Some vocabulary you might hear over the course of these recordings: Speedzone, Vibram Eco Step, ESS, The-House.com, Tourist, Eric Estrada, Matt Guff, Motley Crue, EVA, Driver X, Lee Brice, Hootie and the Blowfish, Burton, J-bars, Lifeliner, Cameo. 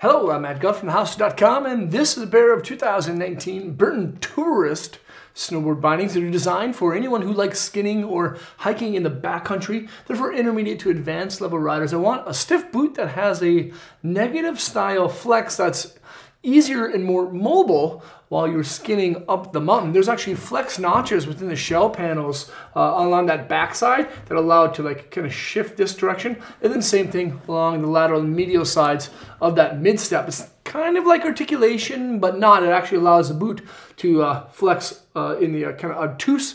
Hello, I'm Matt Guff from The-House.com, and this is a pair of 2019 Burton Tourist snowboard bindings that are designed for anyone who likes skinning or hiking in the backcountry. They're for intermediate to advanced level riders. I want a stiff boot that has a negative style flex that's easier and more mobile while you're skinning up the mountain. There's actually flex notches within the shell panels along that backside that allow it to like kind of shift this direction, and then same thing along the lateral and medial sides of that mid-step. It's kind of like articulation, but not. It actually allows the boot to flex in the kind of obtuse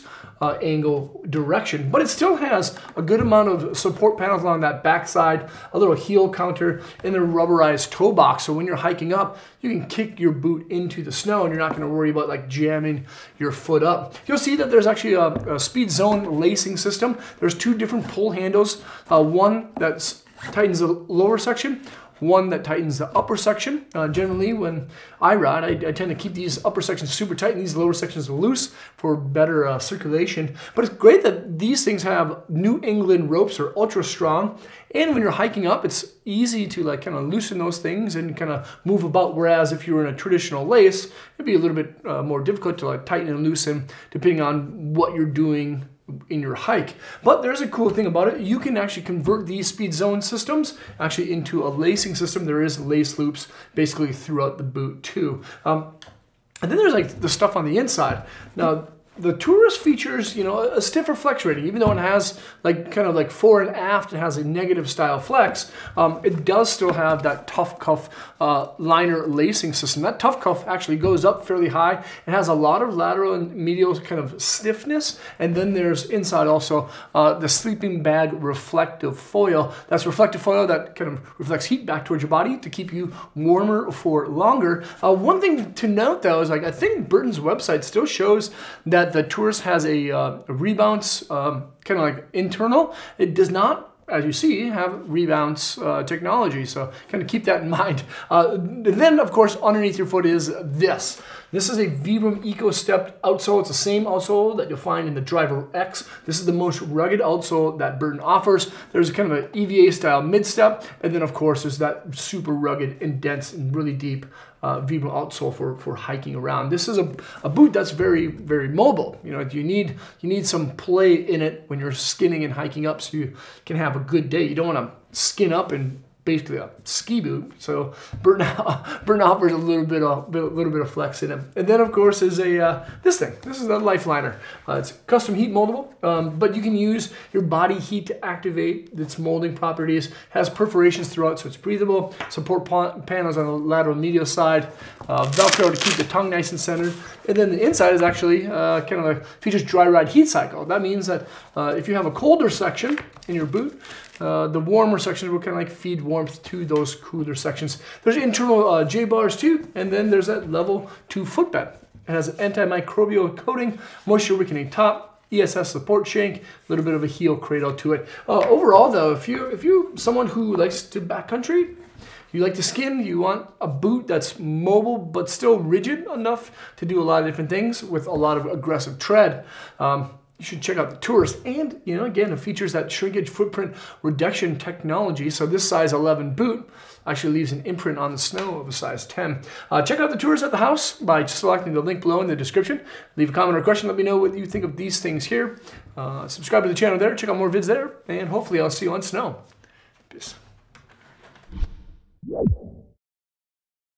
angle direction, but it still has a good amount of support panels along that backside, a little heel counter, and a rubberized toe box. So when you're hiking up, you can kick your boot into the snow, and you're not going to worry about like jamming your foot up. You'll see that there's actually a speedzone lacing system. There's two different pull handles, one that tightens the lower section, one that tightens the upper section. Generally, when I ride, I tend to keep these upper sections super tight and these lower sections loose for better circulation. But it's great that these things have New England ropes, are ultra strong, and when you're hiking up, it's easy to like kind of loosen those things and kind of move about. Whereas if you were in a traditional lace, it'd be a little bit more difficult to like tighten and loosen depending on what you're doing in your hike. But there's a cool thing about it. You can actually convert these speedzone systems actually into a lacing system. There is lace loops basically throughout the boot too. And then there's like the stuff on the inside. Now, the Tourist features, you know, a stiffer flex rating. Even though it has like kind of like fore and aft, it has a negative style flex. It does still have that tough cuff liner lacing system. That tough cuff actually goes up fairly high. It has a lot of lateral and medial kind of stiffness. And then there's inside also the sleeping bag reflective foil. That's reflective foil that kind of reflects heat back towards your body to keep you warmer for longer. One thing to note though is like I think Burton's website still shows that the Tourist has a rebounce kind of like internal. It does not, as you see, have rebounce technology, so kind of keep that in mind. Then of course underneath your foot is this. This is a Vibram Eco Step outsole. It's the same outsole that you'll find in the Driver X. This is the most rugged outsole that Burton offers. There's kind of an EVA style mid-step, and then of course there's that super rugged and dense and really deep Vibram outsole for hiking around. This is a boot that's very, very mobile. You know, you need some play in it when you're skinning and hiking up so you can have a good day. You don't want to skin up and basically a ski boot. So Burton offers a little bit of flex in it. And then of course is a this thing. This is the Lifeliner. It's custom heat moldable, but you can use your body heat to activate its molding properties. It has perforations throughout, so it's breathable. Support panels on the lateral medial side. Velcro to keep the tongue nice and centered. And then the inside is actually kind of like features dry ride heat cycle. That means that if you have a colder section in your boot, the warmer sections will kind of like feed warmth to those cooler sections. There's internal J-bars too, and then there's that level 2 footbed. It has an antimicrobial coating, moisture wicking top, ESS support shank, a little bit of a heel cradle to it. Overall though, if you're someone who likes to backcountry, you like to skin, you want a boot that's mobile but still rigid enough to do a lot of different things with a lot of aggressive tread, you should check out the Tourist. And, you know, again, it features that shrinkage footprint reduction technology. So this size 11 boot actually leaves an imprint on the snow of a size 10. Check out the Tourist at the house by selecting the link below in the description. Leave a comment or question. Let me know what you think of these things here. Subscribe to the channel there. Check out more vids there. And hopefully I'll see you on snow. Peace.